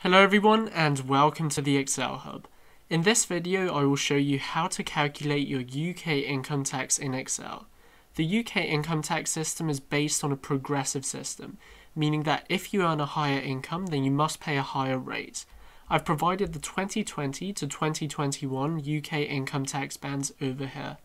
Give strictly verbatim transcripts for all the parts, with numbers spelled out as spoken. Hello everyone and welcome to the Excel Hub. In this video I will show you how to calculate your U K income tax in Excel. The U K income tax system is based on a progressive system, meaning that if you earn a higher income then you must pay a higher rate. I've provided the twenty twenty to twenty twenty-one U K income tax bands over here.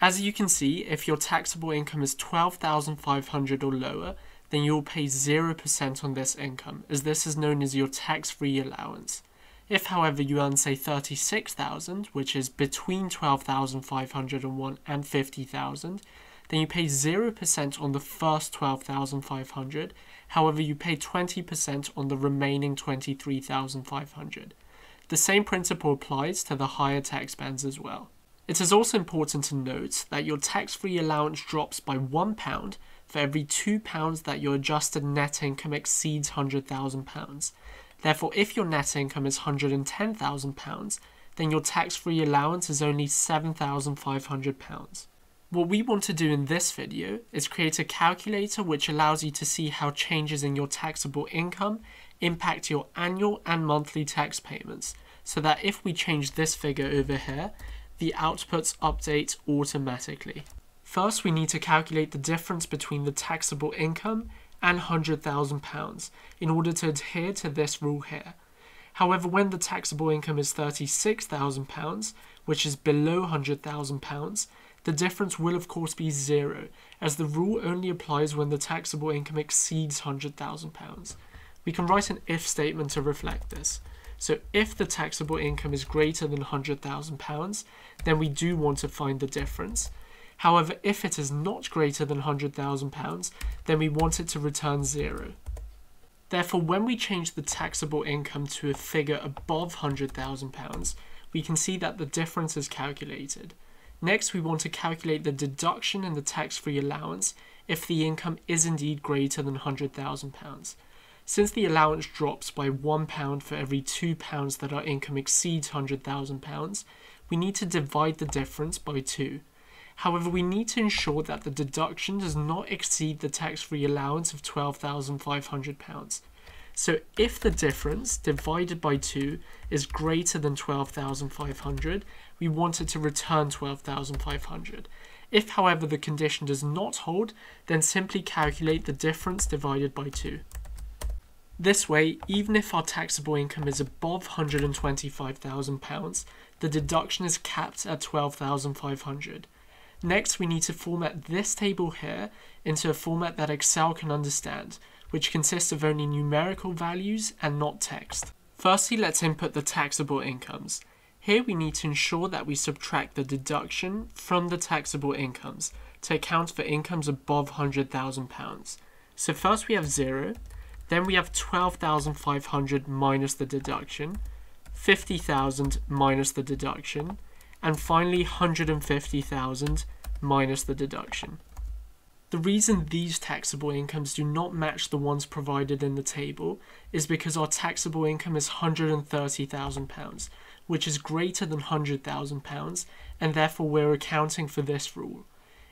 As you can see, if your taxable income is twelve thousand five hundred or lower, then you'll pay zero percent on this income, as this is known as your tax-free allowance. If, however, you earn, say, thirty-six thousand, which is between twelve thousand five hundred and one and fifty thousand, then you pay zero percent on the first twelve thousand five hundred, however, you pay twenty percent on the remaining twenty-three thousand five hundred. The same principle applies to the higher tax bands as well. It is also important to note that your tax-free allowance drops by one pound for every two pounds that your adjusted net income exceeds one hundred thousand pounds. Therefore, if your net income is one hundred and ten thousand pounds, then your tax-free allowance is only seven thousand five hundred pounds. What we want to do in this video is create a calculator which allows you to see how changes in your taxable income impact your annual and monthly tax payments, so that if we change this figure over here, the outputs update automatically. First, we need to calculate the difference between the taxable income and one hundred thousand pounds in order to adhere to this rule here. However, when the taxable income is thirty-six thousand pounds, which is below one hundred thousand pounds, the difference will of course be zero, as the rule only applies when the taxable income exceeds one hundred thousand pounds. We can write an if statement to reflect this. So if the taxable income is greater than one hundred thousand pounds, then we do want to find the difference. However, if it is not greater than one hundred thousand pounds, then we want it to return zero. Therefore, when we change the taxable income to a figure above one hundred thousand pounds, we can see that the difference is calculated. Next, we want to calculate the deduction in the tax-free allowance if the income is indeed greater than one hundred thousand pounds. Since the allowance drops by one pound for every two pounds that our income exceeds one hundred thousand pounds, we need to divide the difference by two. However, we need to ensure that the deduction does not exceed the tax-free allowance of twelve thousand five hundred pounds. So if the difference divided by two is greater than twelve thousand five hundred, we want it to return twelve thousand five hundred. If, however, the condition does not hold, then simply calculate the difference divided by two. This way, even if our taxable income is above one hundred and twenty-five thousand pounds, the deduction is capped at twelve thousand five hundred pounds. Next, we need to format this table here into a format that Excel can understand, which consists of only numerical values and not text. Firstly, let's input the taxable incomes. Here we need to ensure that we subtract the deduction from the taxable incomes to account for incomes above one hundred thousand pounds. So first we have zero. Then we have twelve thousand five hundred minus the deduction, fifty thousand minus the deduction, and finally one hundred and fifty thousand minus the deduction. The reason these taxable incomes do not match the ones provided in the table is because our taxable income is one hundred and thirty thousand pounds, which is greater than one hundred thousand pounds, and therefore we're accounting for this rule.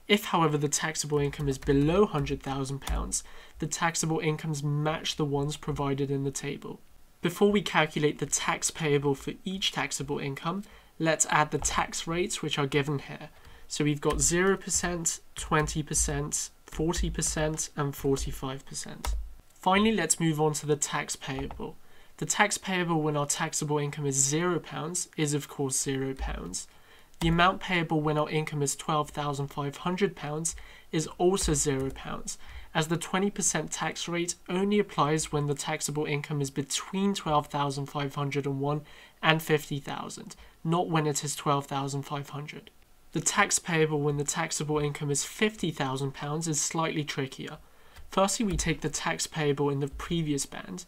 If, however, the taxable income is below one hundred thousand pounds, the taxable incomes match the ones provided in the table. Before we calculate the tax payable for each taxable income, let's add the tax rates which are given here. So we've got zero percent, twenty percent, forty percent and forty-five percent. Finally, let's move on to the tax payable. The tax payable when our taxable income is zero pounds is of course zero pounds. The amount payable when our income is twelve thousand five hundred pounds is also zero pounds, as the twenty percent tax rate only applies when the taxable income is between twelve thousand five hundred and one and fifty thousand, not when it is twelve thousand five hundred pounds. The tax payable when the taxable income is fifty thousand pounds is slightly trickier. Firstly, we take the tax payable in the previous band.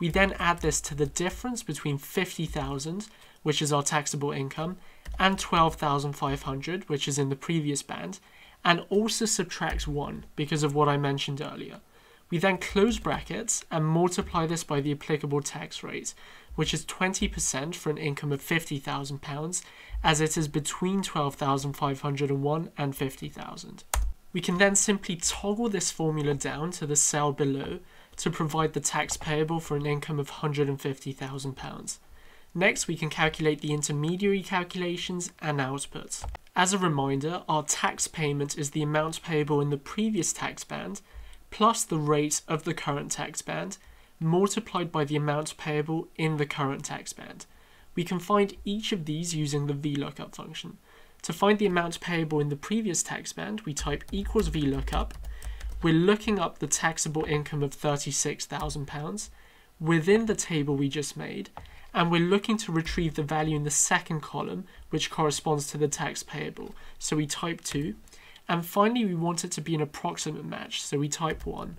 We then add this to the difference between fifty thousand, which is our taxable income, and twelve thousand five hundred, which is in the previous band, and also subtract one because of what I mentioned earlier. We then close brackets and multiply this by the applicable tax rate, which is twenty percent for an income of fifty thousand pounds, as it is between twelve thousand five hundred and one and fifty thousand. We can then simply toggle this formula down to the cell below to provide the tax payable for an income of one hundred and fifty thousand pounds. Next, we can calculate the intermediary calculations and outputs. As a reminder, our tax payment is the amount payable in the previous tax band plus the rate of the current tax band multiplied by the amount payable in the current tax band. We can find each of these using the VLOOKUP function. To find the amount payable in the previous tax band, we type equals VLOOKUP. We're looking up the taxable income of thirty-six thousand pounds within the table we just made, and we're looking to retrieve the value in the second column, which corresponds to the tax payable. So we type two, and finally we want it to be an approximate match, so we type one.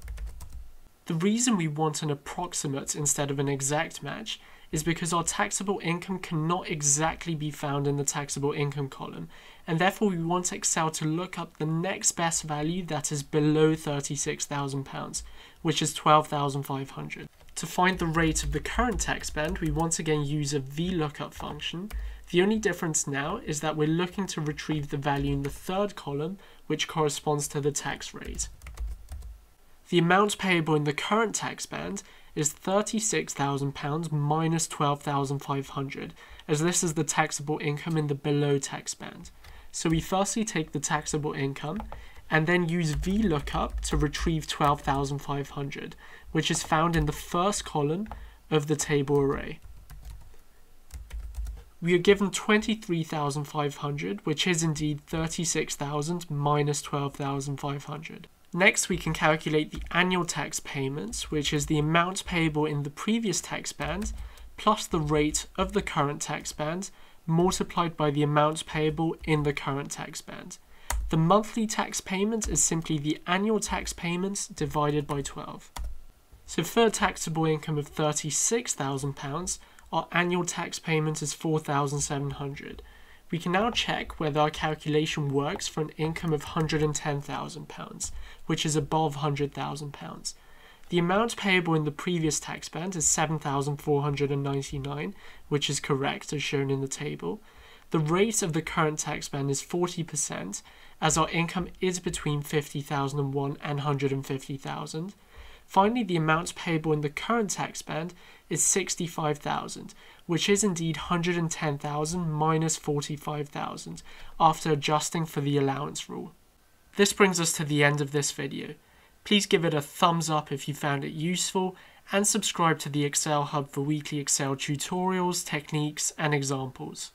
The reason we want an approximate instead of an exact match is because our taxable income cannot exactly be found in the taxable income column, and therefore we want Excel to look up the next best value that is below thirty-six thousand pounds, which is twelve thousand five hundred. To find the rate of the current tax band, we once again use a VLOOKUP function. The only difference now is that we're looking to retrieve the value in the third column, which corresponds to the tax rate. The amount payable in the current tax band is thirty-six thousand pounds minus twelve thousand five hundred, as this is the taxable income in the below tax band. So we firstly take the taxable income and then use VLOOKUP to retrieve twelve thousand five hundred, which is found in the first column of the table array. We are given twenty-three thousand five hundred, which is indeed thirty-six thousand minus twelve thousand five hundred. Next, we can calculate the annual tax payments, which is the amount payable in the previous tax band plus the rate of the current tax band multiplied by the amount payable in the current tax band. The monthly tax payment is simply the annual tax payments divided by twelve. So for a taxable income of thirty-six thousand pounds, our annual tax payment is four thousand seven hundred. We can now check whether our calculation works for an income of one hundred and ten thousand pounds, which is above one hundred thousand pounds. The amount payable in the previous tax band is seven thousand four hundred and ninety-nine, which is correct as shown in the table. The rate of the current tax band is forty percent, as our income is between fifty thousand and one and one hundred and fifty thousand. Finally, the amount payable in the current tax band is sixty-five thousand, which is indeed one hundred and ten thousand minus forty-five thousand after adjusting for the allowance rule. This brings us to the end of this video. Please give it a thumbs up if you found it useful, and subscribe to the Excel Hub for weekly Excel tutorials, techniques, and examples.